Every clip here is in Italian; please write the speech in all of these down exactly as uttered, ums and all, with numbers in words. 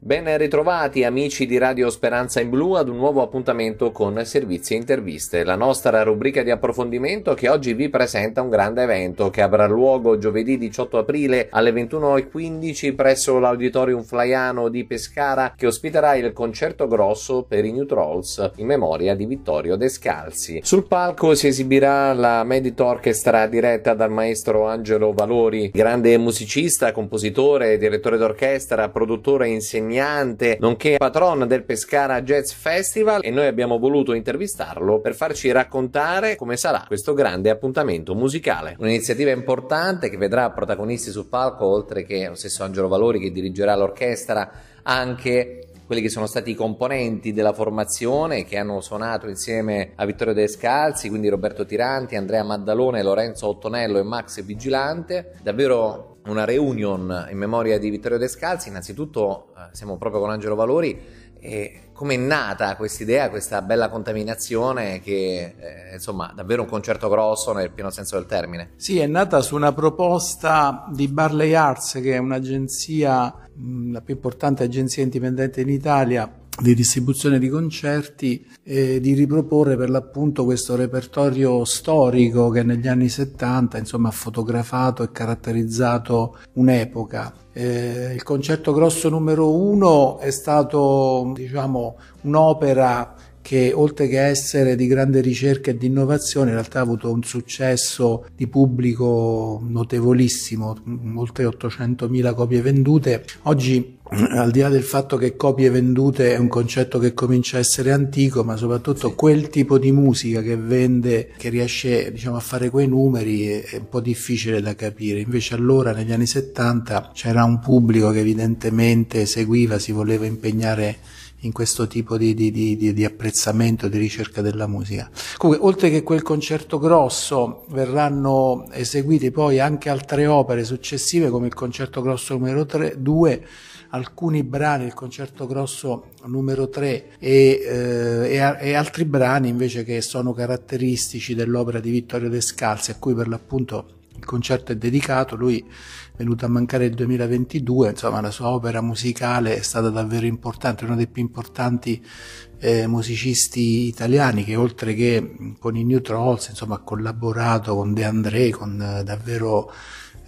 Ben ritrovati amici di Radio Speranza in Blu ad un nuovo appuntamento con Servizi e Interviste, la nostra rubrica di approfondimento che oggi vi presenta un grande evento che avrà luogo giovedì diciotto aprile alle ventuno e quindici presso l'Auditorium Flaiano di Pescara, che ospiterà il concerto grosso per i New Trolls in memoria di Vittorio De Scalzi. Sul palco si esibirà la Medit Orchestra diretta dal maestro Angelo Valori, grande musicista, compositore, direttore d'orchestra, produttore e insegnante, nonché patron del Pescara Jazz Festival, e noi abbiamo voluto intervistarlo per farci raccontare come sarà questo grande appuntamento musicale. Un'iniziativa importante che vedrà protagonisti sul palco, oltre che lo stesso Angelo Valori che dirigerà l'orchestra, anche quelli che sono stati i componenti della formazione che hanno suonato insieme a Vittorio De Scalzi, quindi Roberto Tiranti, Andrea Maddalone, Lorenzo Ottonello e Max Vigilante. Davvero una reunion in memoria di Vittorio De Scalzi. Innanzitutto eh, siamo proprio con Angelo Valori. E com'è nata questa idea, questa bella contaminazione che eh, insomma davvero un concerto grosso nel pieno senso del termine? Sì, è nata su una proposta di Barley Arts, che è un'agenzia, la più importante agenzia indipendente in Italia di distribuzione di concerti, eh, di riproporre per l'appunto questo repertorio storico che negli anni settanta insomma ha fotografato e caratterizzato un'epoca. Eh, il concerto grosso numero uno è stato, diciamo, un'opera che oltre che essere di grande ricerca e di innovazione in realtà ha avuto un successo di pubblico notevolissimo, oltre ottocentomila copie vendute. Oggi, al di là del fatto che copie vendute è un concetto che comincia a essere antico, ma soprattutto quel tipo di musica che vende, che riesce diciamo a fare quei numeri, è un po' difficile da capire. Invece allora negli anni settanta c'era un pubblico che evidentemente seguiva, si voleva impegnare in questo tipo di, di, di, di apprezzamento, di ricerca della musica. Comunque, oltre che quel concerto grosso, verranno eseguiti poi anche altre opere successive, come il concerto grosso numero due, alcuni brani del concerto grosso numero tre e, eh, e, a, e altri brani invece che sono caratteristici dell'opera di Vittorio De Scalzi, a cui per l'appunto il concerto è dedicato. Lui è venuto a mancare il duemilaventidue, insomma la sua opera musicale è stata davvero importante, uno dei più importanti eh, musicisti italiani, che oltre che con i New Trolls insomma ha collaborato con De André, con eh, davvero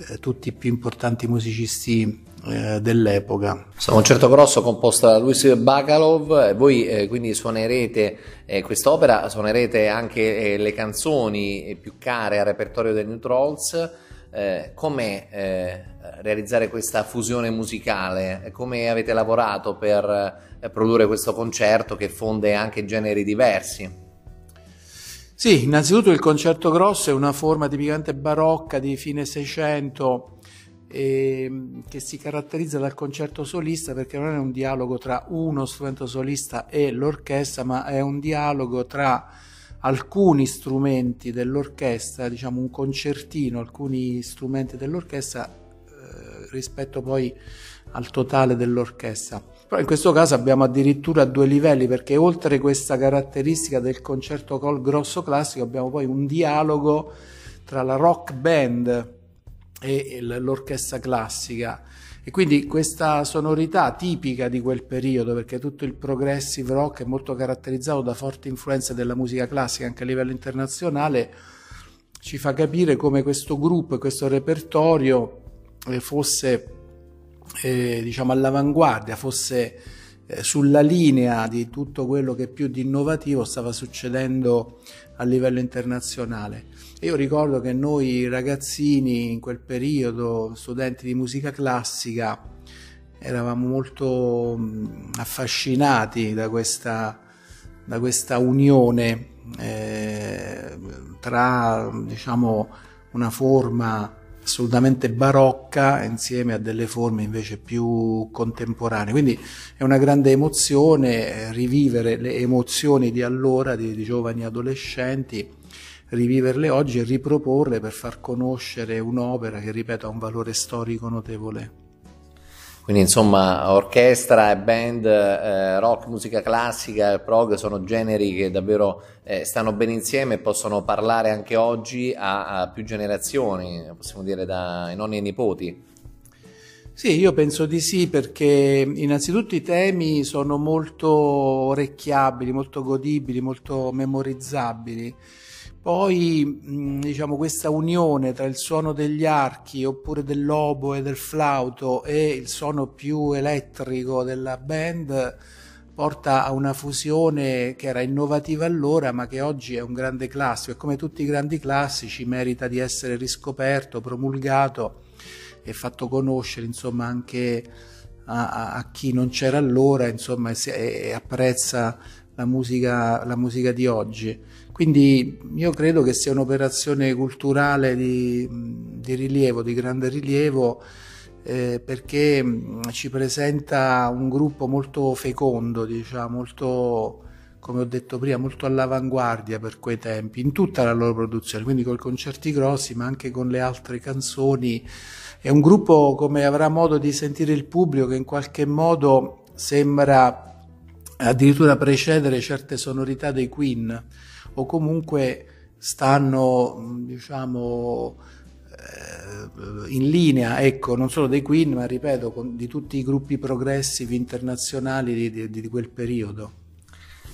eh, tutti i più importanti musicisti eh, dell'epoca. Un concerto grosso composto da Luis Bacalov. Voi eh, quindi suonerete eh, quest'opera, suonerete anche eh, le canzoni più care al repertorio dei New Trolls. Eh, come eh, realizzare questa fusione musicale? Come avete lavorato per eh, produrre questo concerto che fonde anche generi diversi? Sì, innanzitutto il concerto grosso è una forma tipicamente barocca di fine Seicento, e che si caratterizza dal concerto solista, perché non è un dialogo tra uno strumento solista e l'orchestra, ma è un dialogo tra alcuni strumenti dell'orchestra, diciamo un concertino, alcuni strumenti dell'orchestra eh, rispetto poi al totale dell'orchestra. Però in questo caso abbiamo addirittura due livelli, perché oltre questa caratteristica del concerto col grosso classico abbiamo poi un dialogo tra la rock band e l'orchestra classica, e quindi questa sonorità tipica di quel periodo, perché tutto il progressive rock è molto caratterizzato da forti influenze della musica classica anche a livello internazionale, ci fa capire come questo gruppo e questo repertorio fosse eh, diciamo all'avanguardia, fosse eh, sulla linea di tutto quello che più di innovativo stava succedendo a livello internazionale. Io ricordo che noi ragazzini in quel periodo, studenti di musica classica, eravamo molto affascinati da questa, da questa unione eh, tra diciamo, una forma assolutamente barocca insieme a delle forme invece più contemporanee. Quindi è una grande emozione rivivere le emozioni di allora, di, di giovani adolescenti, riviverle oggi e riproporle per far conoscere un'opera che, ripeto, ha un valore storico notevole. Quindi insomma orchestra e band, eh, rock, musica classica e prog sono generi che davvero eh, stanno bene insieme e possono parlare anche oggi a, a più generazioni, possiamo dire da nonni e nipoti. Sì, io penso di sì, perché innanzitutto i temi sono molto orecchiabili, molto godibili, molto memorizzabili. Poi, diciamo, questa unione tra il suono degli archi oppure dell'oboe e del flauto e il suono più elettrico della band porta a una fusione che era innovativa allora, ma che oggi è un grande classico, e come tutti i grandi classici merita di essere riscoperto, promulgato e fatto conoscere, insomma, anche a, a chi non c'era allora, insomma, e, e apprezza la musica, la musica di oggi. Quindi io credo che sia un'operazione culturale di, di rilievo, di grande rilievo, eh, perché ci presenta un gruppo molto fecondo, diciamo, molto, come ho detto prima, molto all'avanguardia per quei tempi, in tutta la loro produzione, quindi con concerti grossi, ma anche con le altre canzoni. È un gruppo, come avrà modo di sentire il pubblico, che in qualche modo sembra addirittura precedere certe sonorità dei Queen, o comunque stanno, diciamo, in linea, ecco, non solo dei Queen, ma ripeto, con, di tutti i gruppi progressivi internazionali di, di, di quel periodo.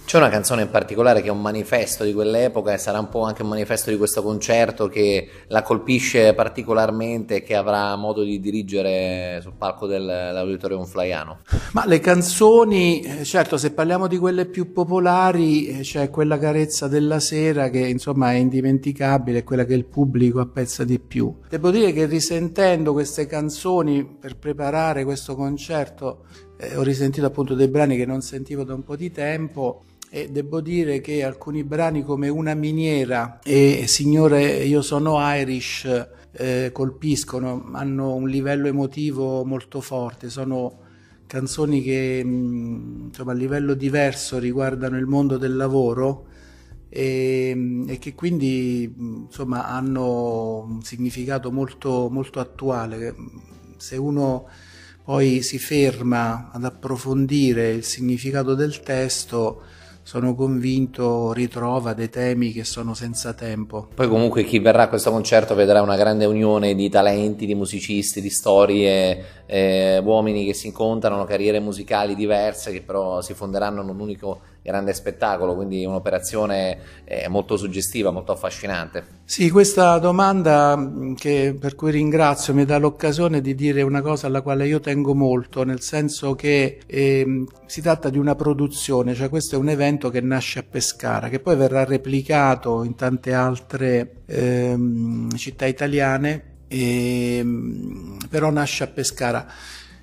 C'è una canzone in particolare che è un manifesto di quell'epoca, e sarà un po' anche un manifesto di questo concerto, che la colpisce particolarmente e che avrà modo di dirigere sul palco dell'Auditorium Flaiano. Ma le canzoni, certo, se parliamo di quelle più popolari, c'è quella Carezza della sera che, insomma, è indimenticabile, è quella che il pubblico apprezza di più. Devo dire che risentendo queste canzoni per preparare questo concerto, eh, ho risentito appunto dei brani che non sentivo da un po' di tempo, e devo dire che alcuni brani come Una miniera e Signore io sono Irish eh, colpiscono, hanno un livello emotivo molto forte, sono canzoni che mh, insomma, a livello diverso riguardano il mondo del lavoro e, e che quindi mh, insomma, hanno un significato molto, molto attuale. Se uno poi si ferma ad approfondire il significato del testo, sono convinto ritrova dei temi che sono senza tempo. Poi comunque chi verrà a questo concerto vedrà una grande unione di talenti, di musicisti, di storie, eh, uomini che si incontrano, carriere musicali diverse che però si fonderanno in un unico grande spettacolo, quindi un'operazione eh, molto suggestiva, molto affascinante. Sì, questa domanda, che, per cui ringrazio, mi dà l'occasione di dire una cosa alla quale io tengo molto, nel senso che eh, si tratta di una produzione, cioè questo è un evento che nasce a Pescara, che poi verrà replicato in tante altre ehm, città italiane, e, però nasce a Pescara.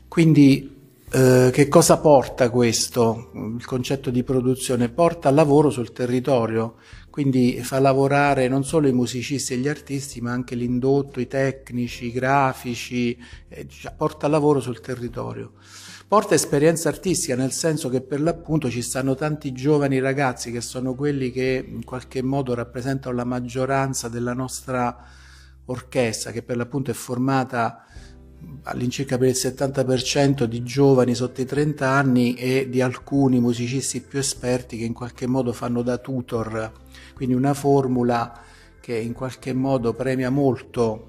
Quindi eh, che cosa porta questo? Il concetto di produzione porta lavoro sul territorio, quindi fa lavorare non solo i musicisti e gli artisti, ma anche l'indotto, i tecnici, i grafici, eh, porta lavoro sul territorio. Porta esperienza artistica, nel senso che per l'appunto ci stanno tanti giovani ragazzi che sono quelli che in qualche modo rappresentano la maggioranza della nostra orchestra, che per l'appunto è formata all'incirca per il settanta per cento di giovani sotto i trenta anni e di alcuni musicisti più esperti che in qualche modo fanno da tutor, quindi una formula che in qualche modo premia molto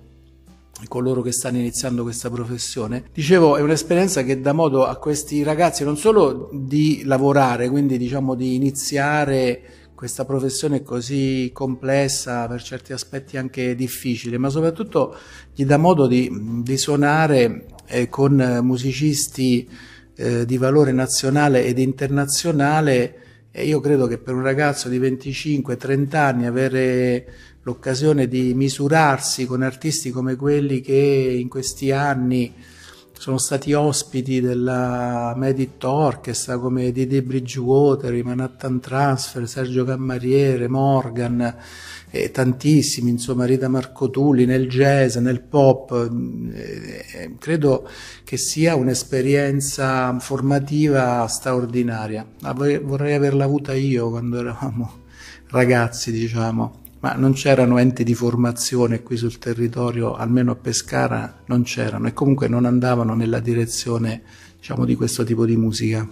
coloro che stanno iniziando questa professione. Dicevo, è un'esperienza che dà modo a questi ragazzi non solo di lavorare, quindi diciamo di iniziare questa professione così complessa, per certi aspetti anche difficile, ma soprattutto gli dà modo di, di suonare eh, con musicisti eh, di valore nazionale ed internazionale. E io credo che per un ragazzo di venticinque trenta anni avere l'occasione di misurarsi con artisti come quelli che in questi anni sono stati ospiti della Medit Orchestra, come Didi Bridgewater, i Manhattan Transfer, Sergio Cammariere, Morgan e tantissimi, insomma, Rita Marcotulli, nel jazz, nel pop, eh, credo che sia un'esperienza formativa straordinaria. Vorrei averla avuta io quando eravamo ragazzi, diciamo, ma non c'erano enti di formazione qui sul territorio, almeno a Pescara non c'erano, e comunque non andavano nella direzione, diciamo, di questo tipo di musica.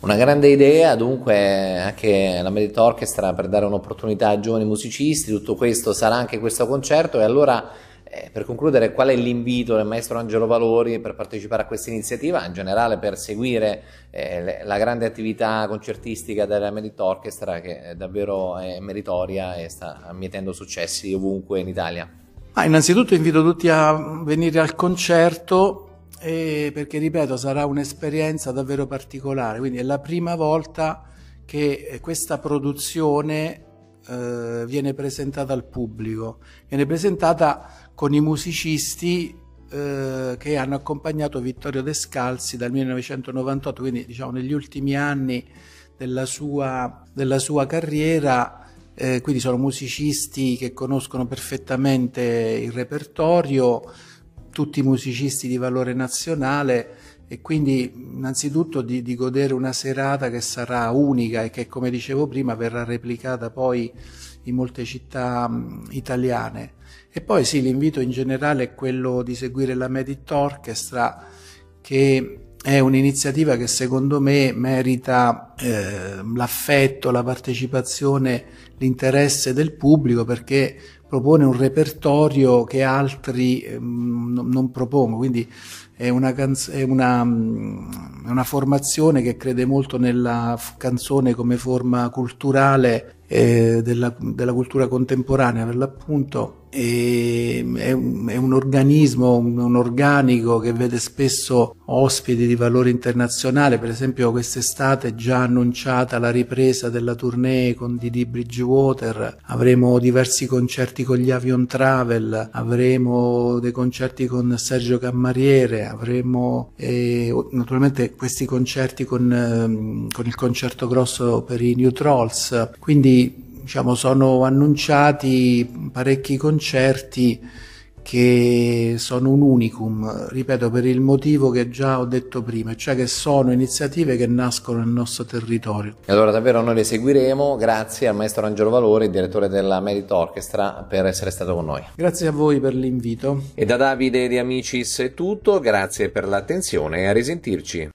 Una grande idea, dunque, anche la Medit Orchestra, per dare un'opportunità a giovani musicisti. Tutto questo sarà anche questo concerto, e allora Eh, per concludere, qual è l'invito del maestro Angelo Valori per partecipare a questa iniziativa, in generale per seguire eh, le, la grande attività concertistica della Medit Orchestra, che è davvero è meritoria e sta ammietendo successi ovunque in Italia? Ah, innanzitutto invito tutti a venire al concerto, eh, perché ripeto sarà un'esperienza davvero particolare, quindi è la prima volta che questa produzione eh, viene presentata al pubblico, viene presentata con i musicisti eh, che hanno accompagnato Vittorio De Scalzi dal millenovecentonovantotto, quindi diciamo negli ultimi anni della sua, della sua carriera, eh, quindi sono musicisti che conoscono perfettamente il repertorio, tutti musicisti di valore nazionale, e quindi innanzitutto di, di godere una serata che sarà unica e che, come dicevo prima, verrà replicata poi in molte città mh, italiane. E poi sì, l'invito in generale è quello di seguire la Medit Orchestra, che è un'iniziativa che secondo me merita eh, l'affetto, la partecipazione, l'interesse del pubblico, perché propone un repertorio che altri eh, non propongono, quindi è una, è, una, è una formazione che crede molto nella canzone come forma culturale eh, della, della cultura contemporanea, per l'appunto. È un, è un organismo, un, un organico che vede spesso ospiti di valore internazionale. Per esempio quest'estate è già annunciata la ripresa della tournée con Didi Bridgewater, avremo diversi concerti con gli Avion Travel, avremo dei concerti con Sergio Cammariere, avremo eh, naturalmente questi concerti con, eh, con il concerto grosso per i New Trolls, quindi diciamo, sono annunciati parecchi concerti che sono un unicum, ripeto, per il motivo che già ho detto prima, cioè che sono iniziative che nascono nel nostro territorio. E allora davvero noi le seguiremo. Grazie al maestro Angelo Valori, direttore della Medit Orchestra, per essere stato con noi. Grazie a voi per l'invito. E da Davide di Amicis è tutto, grazie per l'attenzione e a risentirci.